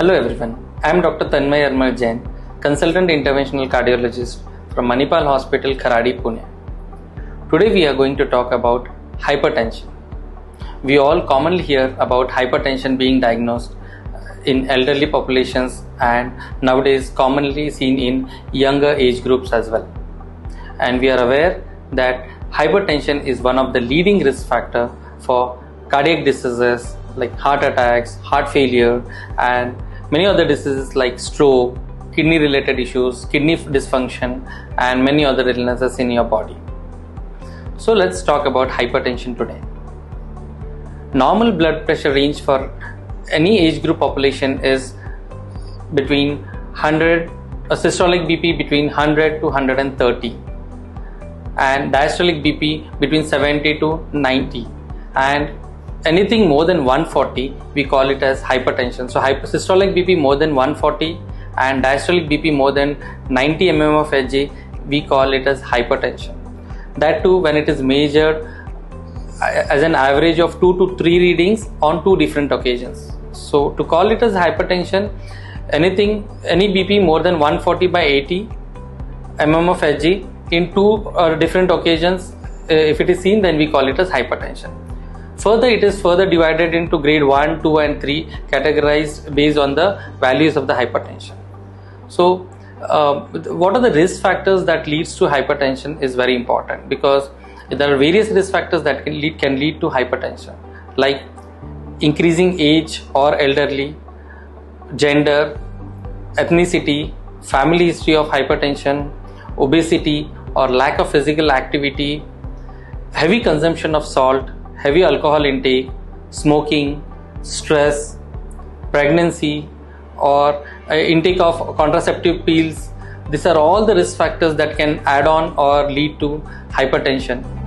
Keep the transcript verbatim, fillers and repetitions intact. Hello everyone, I am Doctor Tanmay Yermal Jain, Consultant Interventional Cardiologist from Manipal Hospital Kharadi, Pune. Today we are going to talk about hypertension. We all commonly hear about hypertension being diagnosed in elderly populations and nowadays commonly seen in younger age groups as well. And we are aware that hypertension is one of the leading risk factors for cardiac diseases like heart attacks, heart failure, and many other diseases like stroke, kidney related issues, kidney dysfunction, and many other illnesses in your body. So let's talk about hypertension today. Normal blood pressure range for any age group population is between one hundred, a systolic B P between one hundred to one hundred thirty, and diastolic B P between seventy to ninety, and anything more than one forty we call it as hypertension. So systolic B P more than one forty and diastolic B P more than ninety millimeters of Hg, we call it as hypertension. That too when it is measured as an average of two to three readings on two different occasions. So to call it as hypertension, anything any B P more than one forty by eighty millimeters of Hg in two or different occasions, if it is seen, then we call it as hypertension. Further, it is further divided into grade one, two and three, categorized based on the values of the hypertension. So uh, what are the risk factors that leads to hypertension is very important, because there are various risk factors that can lead, can lead to hypertension, like increasing age or elderly, gender, ethnicity, family history of hypertension, obesity or lack of physical activity, heavy consumption of salt, heavy alcohol intake, smoking, stress, pregnancy, or intake of contraceptive pills. These are all the risk factors that can add on or lead to hypertension.